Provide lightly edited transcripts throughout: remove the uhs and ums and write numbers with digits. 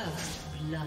First blood.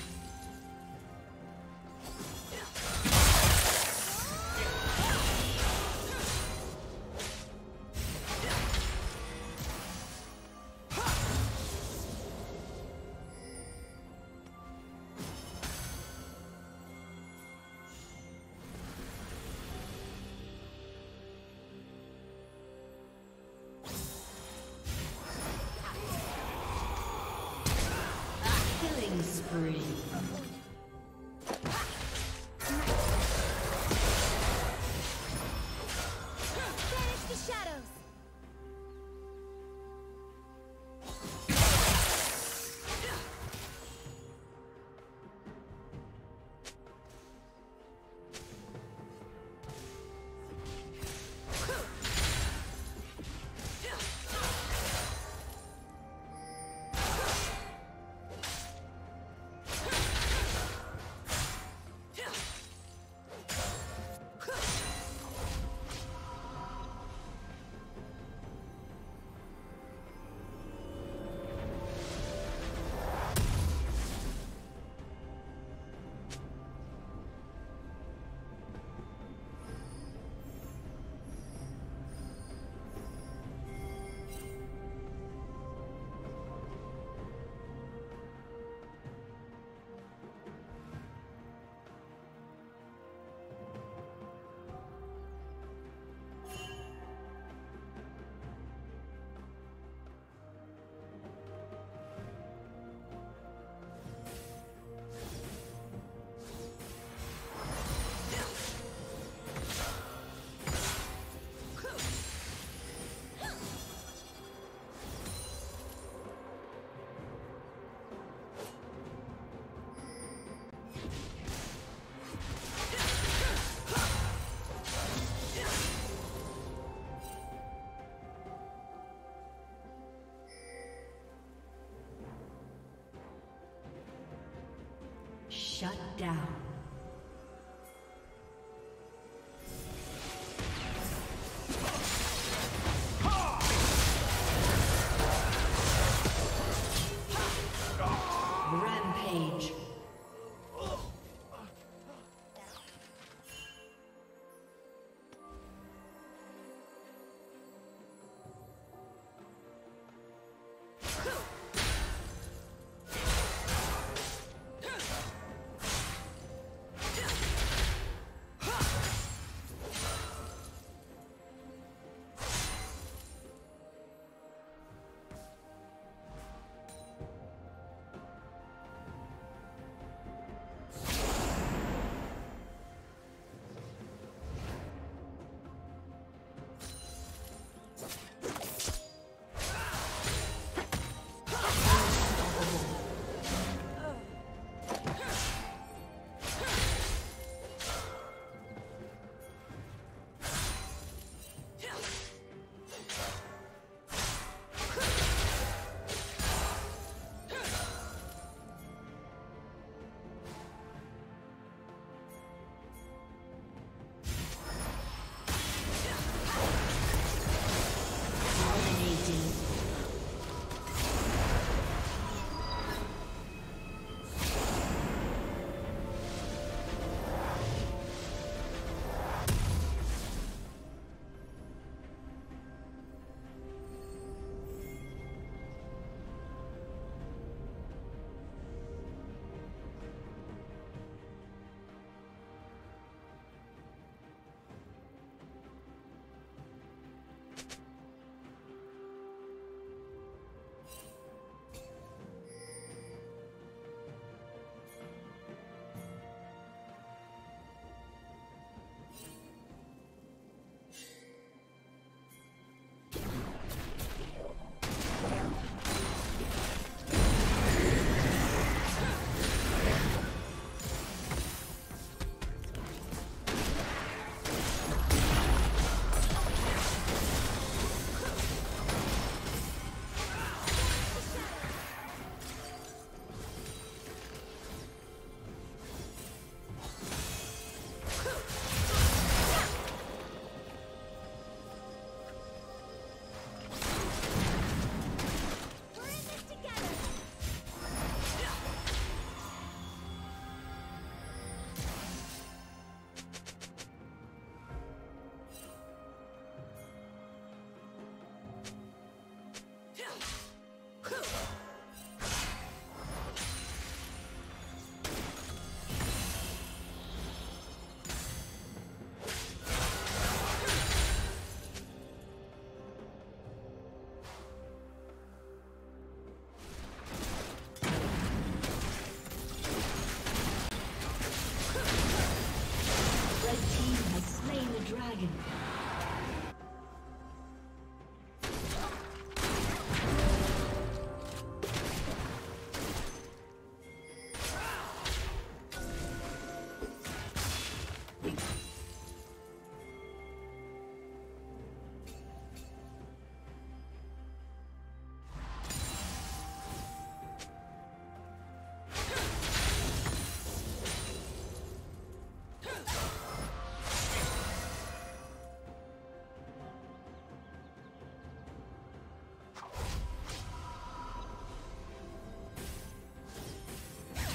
Spree. Banish the shadows. Shut down. Rampage.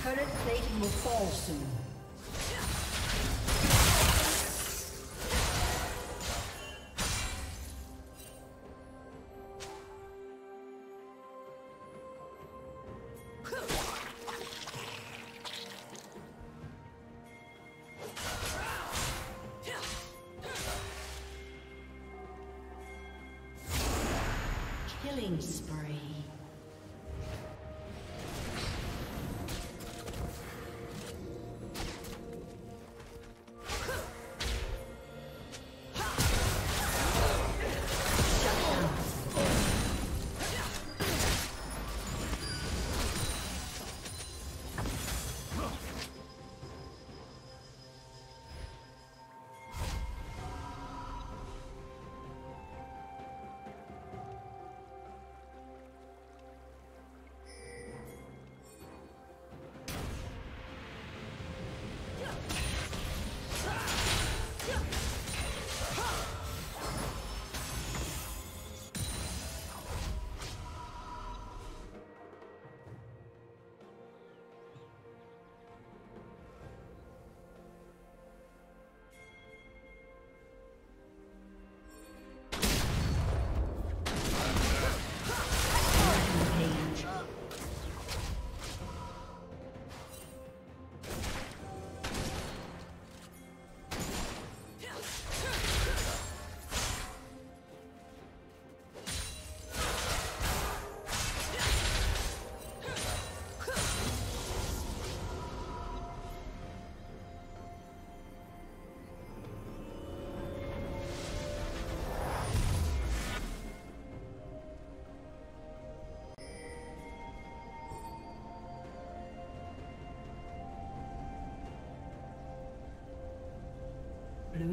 Current plating will fall soon. Killing spree. Blue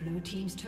Blue team's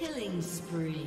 Killing spree.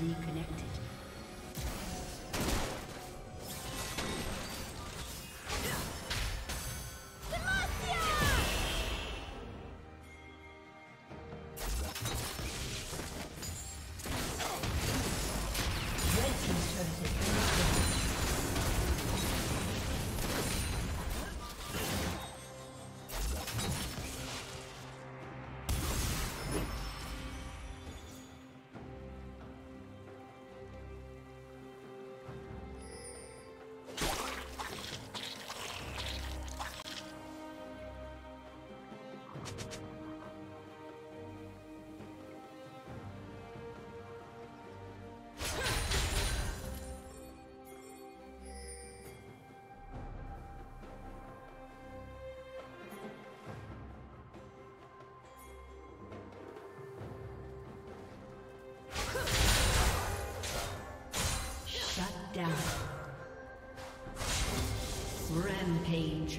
Reconnected. Down. Rampage.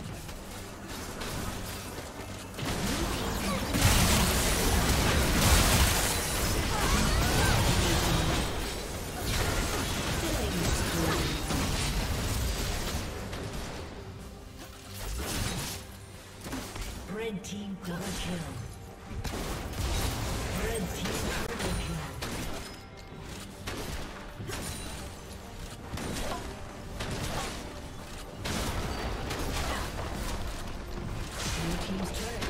Team's turret